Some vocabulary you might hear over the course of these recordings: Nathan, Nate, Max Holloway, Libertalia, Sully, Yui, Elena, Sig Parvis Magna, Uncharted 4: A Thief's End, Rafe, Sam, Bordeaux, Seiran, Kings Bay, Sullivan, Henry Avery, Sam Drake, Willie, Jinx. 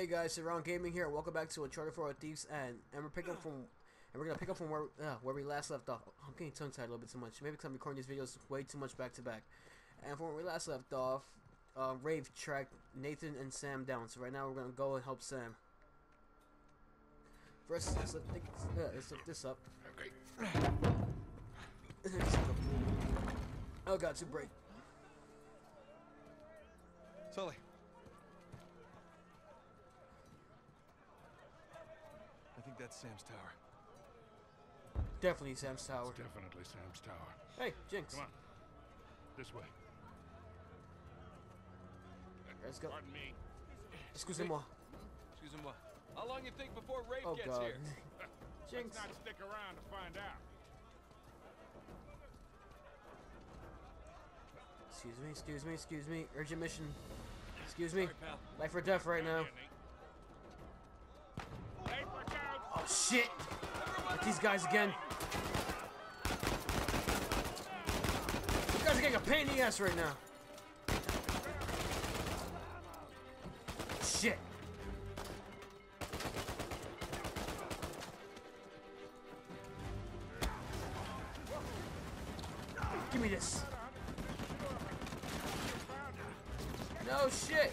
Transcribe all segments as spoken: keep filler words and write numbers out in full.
Hey guys, Seiran Gaming here. Welcome back to Uncharted four: A Thief's End, and we're picking up from, and we're gonna pick up from where uh, where we last left off. I'm getting tongue tied a little bit too much. Maybe because I'm recording these videos way too much back to back. And from where we last left off, uh, Rafe tracked Nathan and Sam down. So right now we're gonna go and help Sam. First, let's lift this, uh, let's lift this up. Okay. Oh god, too bright. Sully. I think that's Sam's tower. Definitely Sam's tower. It's definitely Sam's tower. Hey, Jinx. Come on. This way. Let's go. Pardon me. Excusez-moi. Excusez-moi. How long you think before Rafe oh, gets God. here? Jinx. Let's not stick around to find out. Excuse me, excuse me, excuse me. Urgent mission. Excuse me. Sorry, pal. Life or death right now. Oh shit! Get these guys again. You guys are getting a pain in the ass right now. Shit! Give me this. No shit!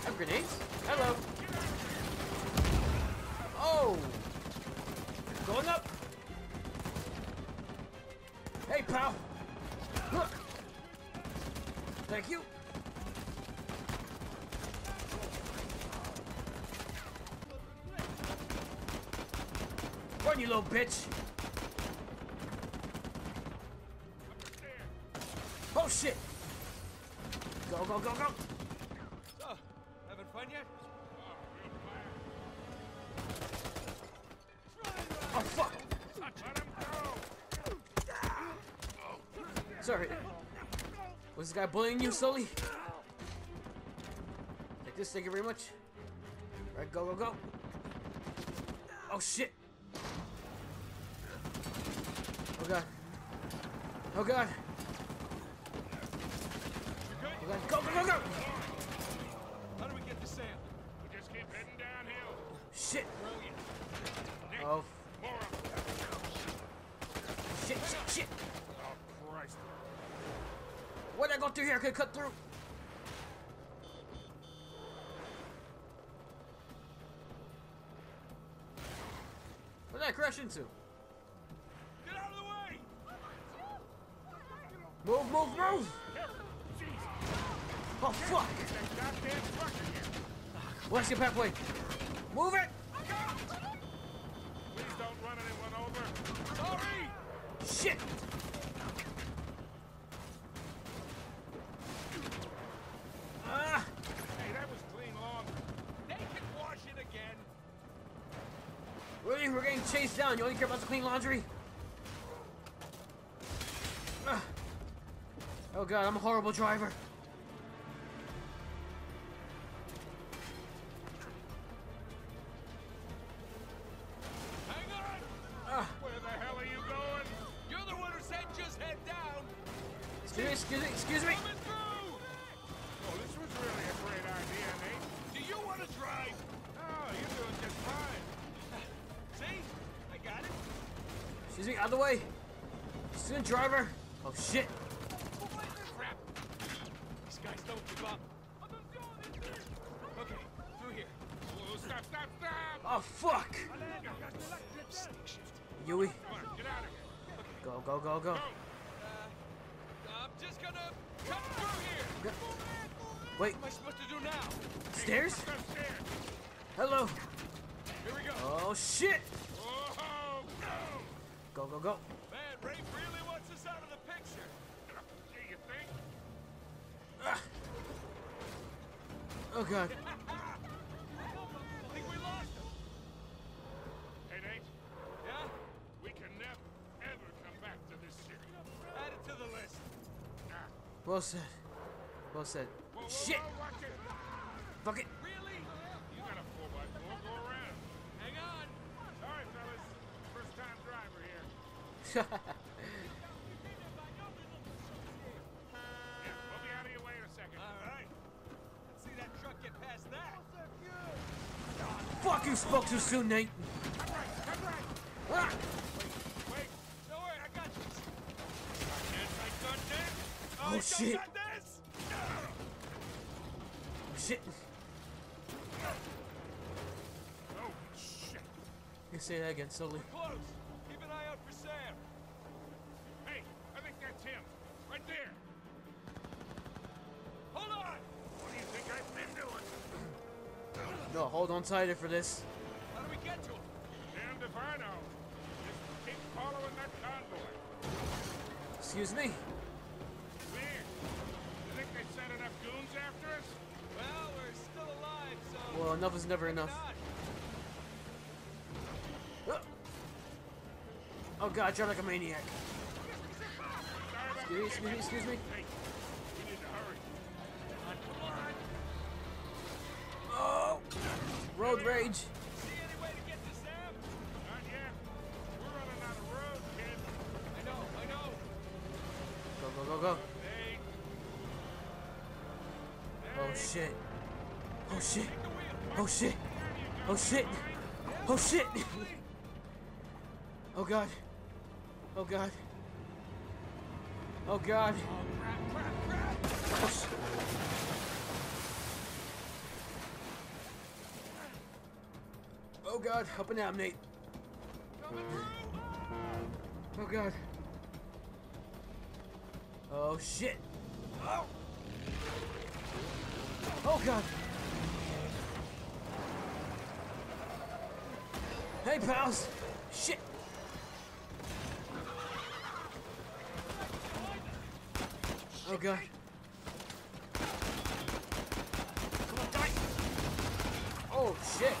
I have grenades? Hello! Oh! Going up! Hey, pal! Look! Thank you! Run, you little bitch! Oh shit! Go, go, go, go! So, having fun yet? Oh fuck! Let him go. Sorry. Was this guy bullying you, Sully? Take this, thank you very much. Alright, go, go, go! Oh shit! Oh god. Oh god. Oh god. Go, go, go, go! How do we get to Sam? We just keep heading downhill. Shit. Brilliant. Oh. More up. Shit, shit, shit. Oh, Christ. What did I go through here? I could cut through. What did I crash into? Move, move, move! Oh, fuck! Let's get halfway. Move it! Please don't run anyone over. Sorry! Shit! Ah! Hey, that was clean long. They can wash it again. Willie, we're getting chased down. You only care about the clean laundry? Ah. Oh god, I'm a horrible driver. Hang on! Uh, Where the hell are you going? You're the one who said just head down. Excuse me, excuse me, excuse me. Coming through. Oh, this was really a great idea, Nate. Do you want to drive? Oh, you're doing just fine. See? I got it. Excuse me, out of the way. Excuse me, driver. Oh shit. Guys, don't give up. Okay, through here. Whoa, stop, stop, stop! Oh, fuck! Yui. Go, go, go, go. Uh, I'm just gonna cut through here. Go. Wait. What am I supposed to do now? Stairs? Hello. Here we go. Oh, shit! Whoa, go. Go, go, go. Man, Rafe really wants us out of the picture. Do you think? Ah. Oh god. I think we lost him. Hey Nate. Yeah? We can never ever come back to this city. Add it to the list. Nah. Well said. Well said. Whoa, whoa, shit! Whoa, watch it. Fuck it! Really? You got a four by four, go around. Hang on! Sorry, fellas. First time driver here. Yeah, we'll be out of your way in a second. Alright. Let's see that truck get past that. Oh, fuck, you spoke too soon, Nate! Come right, come right! Ah. Wait, wait. Don't worry, I got you. I can't take gun deck. Oh, oh shit! This. Shit! Oh shit! You say that again, Sully. We're close. Keep an eye out for Sam. Hey, I think that's him, right there. Hold on. What do you think I've been doing? No, hold on tighter for this. How do we get to him? Damned if I know. Just keep following that convoy. Excuse me. You think they sent enough goons after us? Well, we're still alive, so... Well, enough is never enough. Oh god, I drive like a maniac. Excuse, excuse me, excuse me. Hey, you need to hurry. Oh! Road rage. See any way to get to Sam? Not yet. We're running out of road, kid. I know, I know. Go, go, go, go. Oh shit. Oh shit. Oh shit. Oh shit. Oh shit. Oh god. Oh god. Oh god. Oh god. Up and down, Nate. Oh god. Oh shit. Oh. Oh god! Hey pals! Shit! Oh god! Come on, die! Oh shit!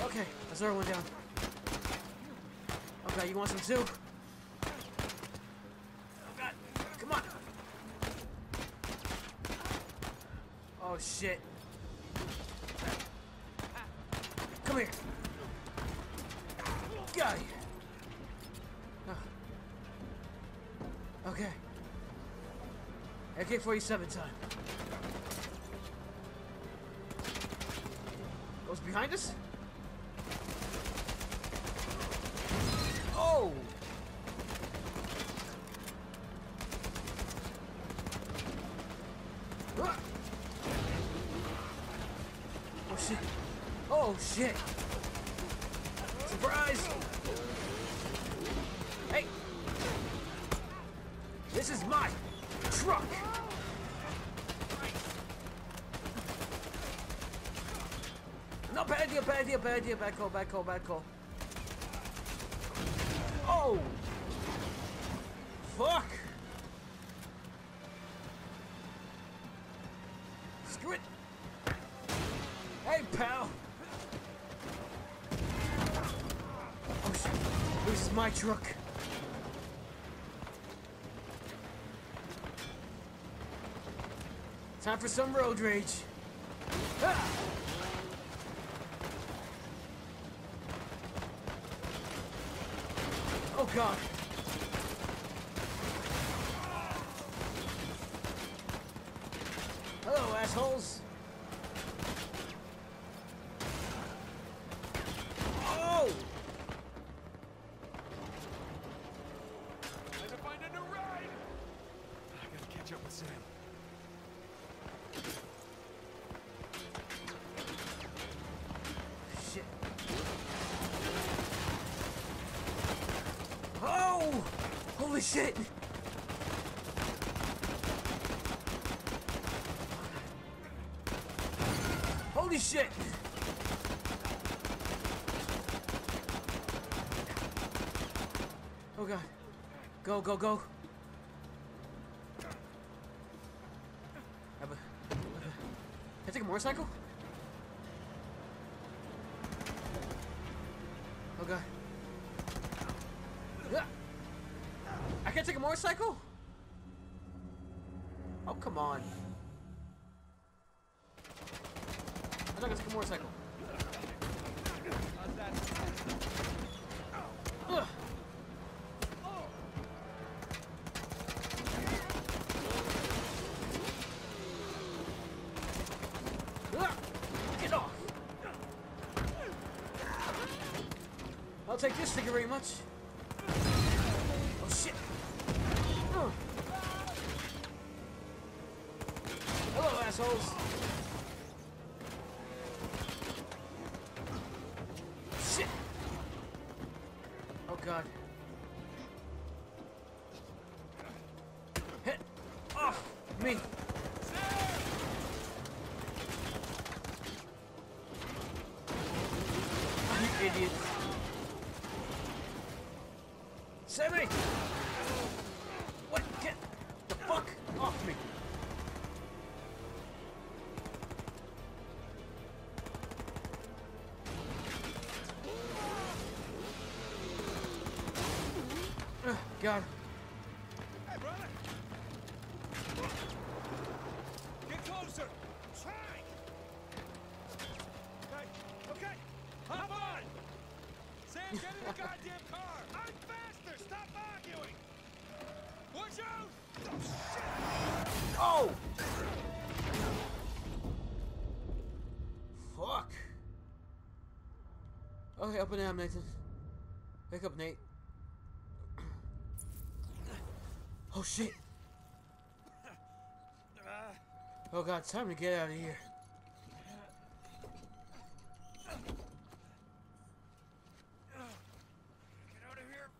Okay, that's another one down. Okay, you want some soup? Oh shit. Come here. Guy. Oh. Okay. A K forty-seven time. Goes behind us? Oh! Oh shit! Surprise! Hey! This is my truck! No, bad idea, bad idea, bad idea, bad call, bad call, bad call. Oh! Fuck! Screw it! Hey, pal! This is my truck. Time for some road rage. Ah! Oh god. Hello, assholes. Holy shit! Holy shit! Oh god. Go, go, go! Have a, have a, can I take a motorcycle? Oh god. I can't take a motorcycle? Oh, come on. I'm not gonna take a motorcycle. Get off! I'll take this, thank you very much. Oh shit! Hello, assholes! God. Hit off me. Sam! You idiots. Sammy! What? Get the fuck off me. God. Hey, brother. Get closer. Try. Okay. Okay. Hop on. Sam, get in the goddamn car. I'm faster. Stop arguing. Watch out. Oh, shit. Oh. Fuck. Okay, up and down, Nathan. Wake up, Nate. Oh shit! Oh god, time to get out of here. Get out of here!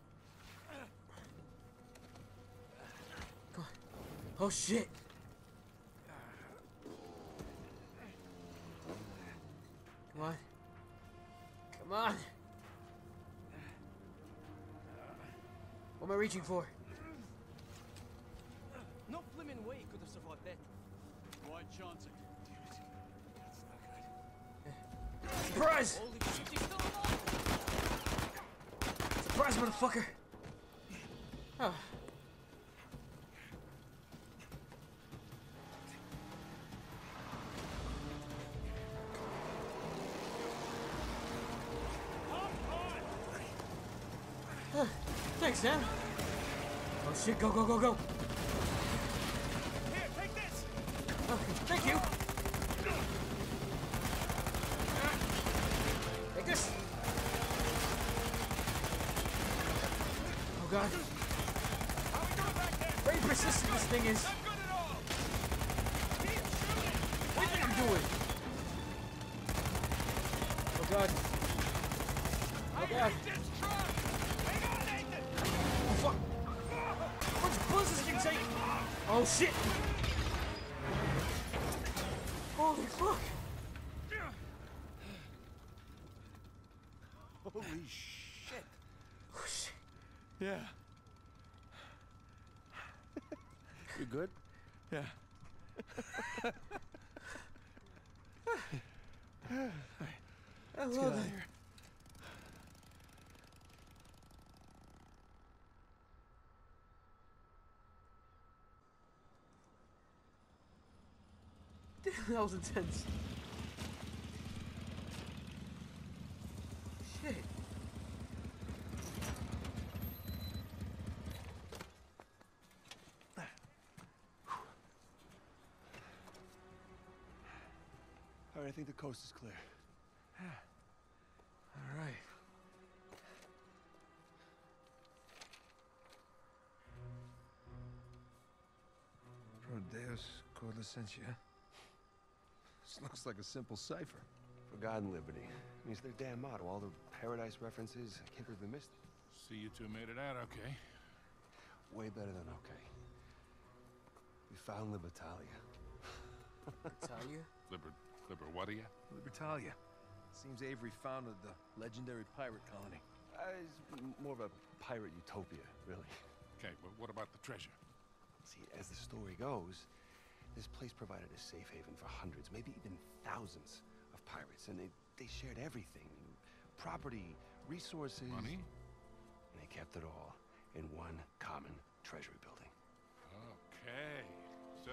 Come on! Oh shit! Come on! Come on! What am I reaching for? No flimin' way could have survived that. Wide chance. Damn it. That's not good. Yeah. Surprise! Surprise, motherfucker! Oh. Huh. Thanks, Sam. Oh shit, go, go, go, go! Okay, thank you! Take this! Oh god. Very persistent this thing is. What do you think I'm doing? Oh god. Oh god. Oh fuck. How much bullets does this thing take? Oh shit! Holy fuck! Holy shit! Oh shit! Yeah. You good? Yeah. All right. I love it here. That was intense. Shit. All right, I think the coast is clear. All right. Pro Deus cor licentia. This looks like a simple cipher. For God and liberty. It means their damn motto. All the paradise references. I can't believe we missed it. See, you two made it out okay. Way better than okay. We found Libertalia. Libertalia? Liber... Libertalia? Libertalia. Seems Avery founded the legendary pirate colony. Uh, it's more of a pirate utopia, really. Okay, but what about the treasure? See, as the story goes, this place provided a safe haven for hundreds, maybe even thousands of pirates, and they, they shared everything. Property, resources... Money? And they kept it all in one common treasury building. Okay, so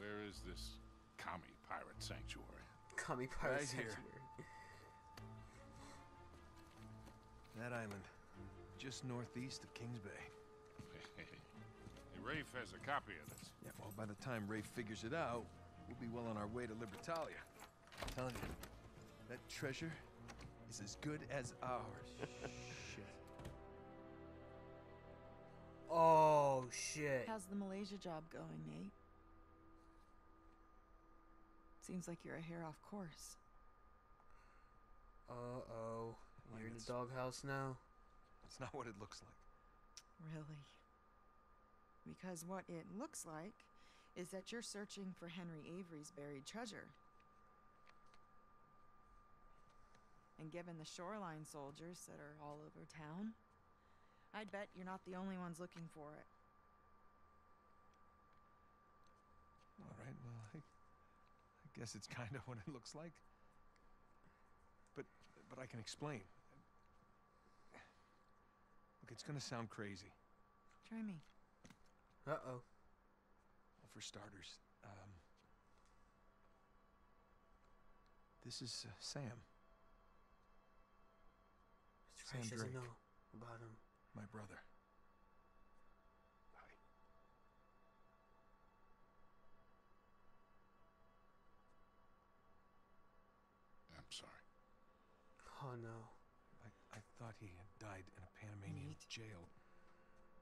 where is this commie pirate sanctuary? Commie pirate right sanctuary. Here. That island, just northeast of Kings Bay. Hey, Rafe has a copy of this. Yeah, well, by the time Rafe figures it out, we'll be well on our way to Libertalia. I'm telling you, that treasure is as good as ours. Shit. Oh, shit. How's the Malaysia job going, Nate? Seems like you're a hair off course. Uh-oh. You're in the doghouse now? It's not what it looks like. Really? Because what it looks like is that you're searching for Henry Avery's buried treasure. And given the shoreline soldiers that are all over town, I'd bet you're not the only ones looking for it. All right, well, I, I guess it's kind of what it looks like. But, but I can explain. Look, it's gonna sound crazy. Try me. Uh-oh. Well, for starters, um... this is uh, Sam. Sam Drake. Doesn't know about him. My brother. Hi. I'm sorry. Oh no. I, I thought he had died in a Panamanian Nate. jail,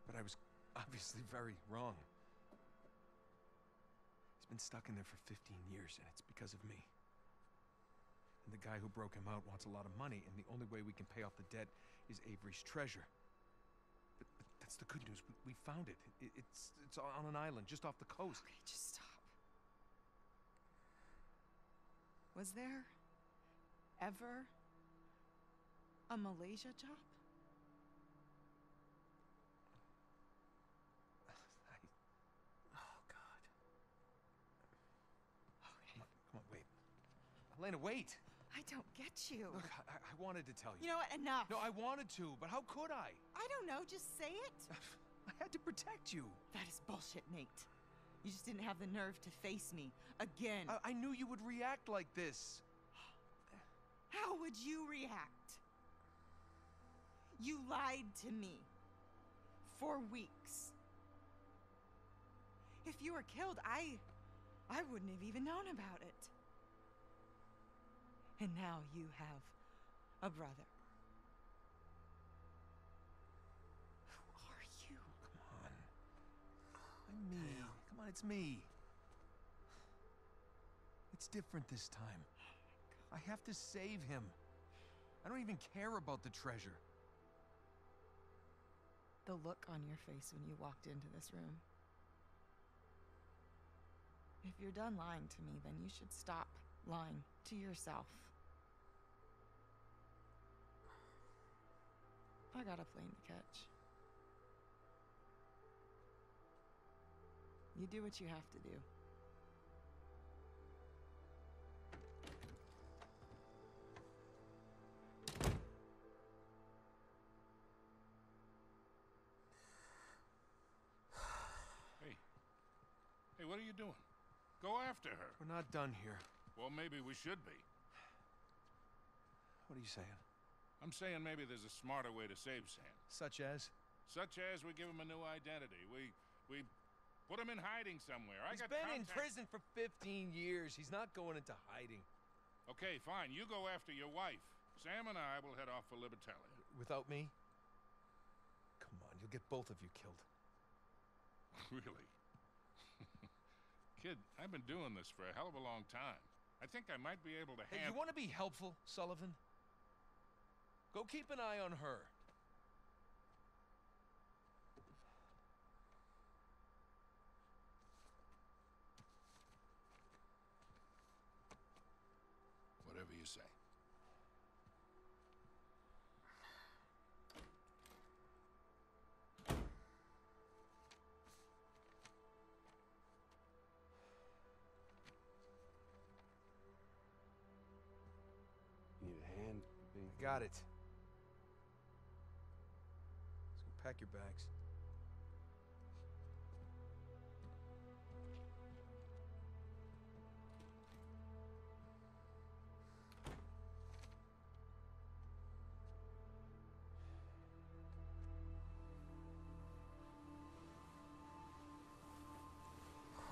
but I was obviously very wrong. He's been stuck in there for fifteen years, and it's because of me. And the guy who broke him out wants a lot of money, and the only way we can pay off the debt is Avery's treasure. But, but that's the good news. We, we found it. it. It's it's on an island just off the coast. Okay, just stop. Was there ever a Malaysia job? I... Oh God. Okay. Come on, come on, wait. Elena, wait. I don't get you. Look, I, I wanted to tell you. You know what? Enough. No, I wanted to, but how could I? I don't know. Just say it. I had to protect you. That is bullshit, Nate. You just didn't have the nerve to face me again. I, I knew you would react like this. How would you react? You lied to me for weeks. If you were killed, I, I wouldn't have even known about it. And now you have a brother. Who are you? Come on. I'm me. Come on, it's me. It's different this time. Oh, I have to save him. I don't even care about the treasure. The look on your face when you walked into this room. If you're done lying to me, then you should stop lying to yourself. I got a plane to catch. You do what you have to do. Hey. Hey, what are you doing? Go after her. We're not done here. Well, maybe we should be. What are you saying? I'm saying maybe there's a smarter way to save Sam. Such as? Such as we give him a new identity. We we put him in hiding somewhere. I got contact. He's been in prison for fifteen years. He's not going into hiding. Okay, fine. You go after your wife. Sam and I will head off for Libertalia. Without me? Come on, you'll get both of you killed. Really? Kid, I've been doing this for a hell of a long time. I think I might be able to handle... Hey, you want to be helpful, Sullivan? Go keep an eye on her. Whatever you say. Need a hand? Got it. Pack your bags.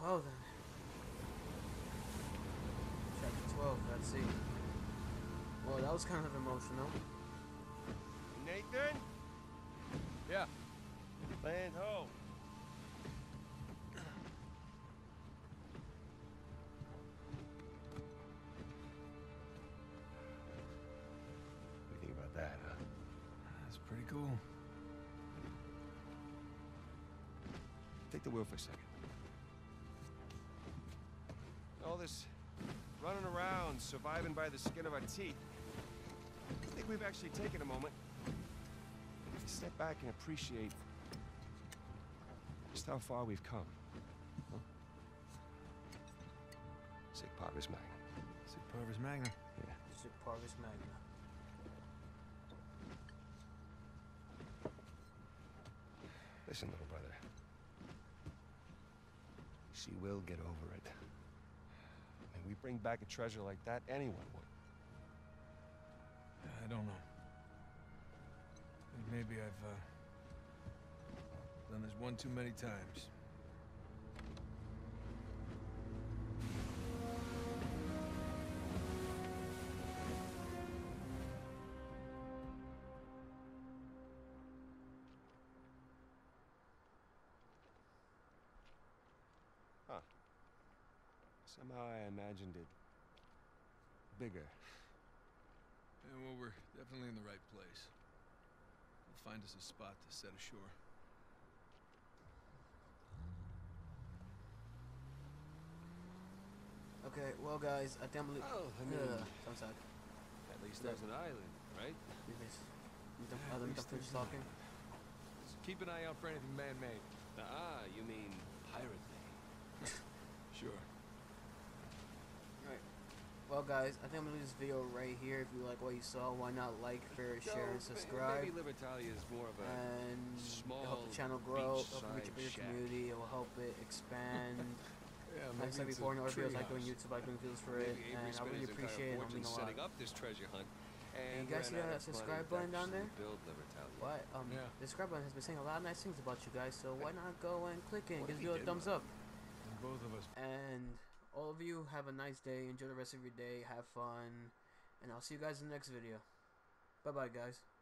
Well then. Chapter twelve, let's see. Well, that was kind of emotional. Nathan? Yeah. Land ho. What do you think about that, huh? That's pretty cool. Take the wheel for a second. All this running around, surviving by the skin of our teeth. I think we've actually taken a moment to step back and appreciate just how far we've come. Huh? Sig Parvis Magna. Sig Parvis Magna. Yeah. Sig Parvis Magna. Listen, little brother. She will get over it. We bring back a treasure like that, anyone would. I don't know. Maybe I've uh, done this one too many times. Somehow I imagined it bigger. Yeah, well, we're definitely in the right place. We'll find us a spot to set ashore. Okay, well, guys, I can't believe. Oh, I mean, uh, at least there's an island, right? Yes. At least there's an island. So keep an eye out for anything man-made. Ah, you mean pirate thing? Sure. Alright. Well, guys, I think I'm going to leave this video right here. If you like what you saw, why not like, favorite, share, and subscribe. Maybe Libertalia is more of a and small it'll help the channel grow, help it reach a bigger shack. community, it will help it expand. Yeah, like I said before, in other videos like doing YouTube, like doing videos for it, and I really appreciate it. I'm doing a lot. Up this treasure hunt, and, and you guys see that subscribe button down there? What? Um, yeah. The subscribe button has been saying a lot of nice things about you guys, so why not go and click it and give you a thumbs up? Both of us. And all of you, have a nice day, enjoy the rest of your day, have fun, and I'll see you guys in the next video. Bye-bye, guys.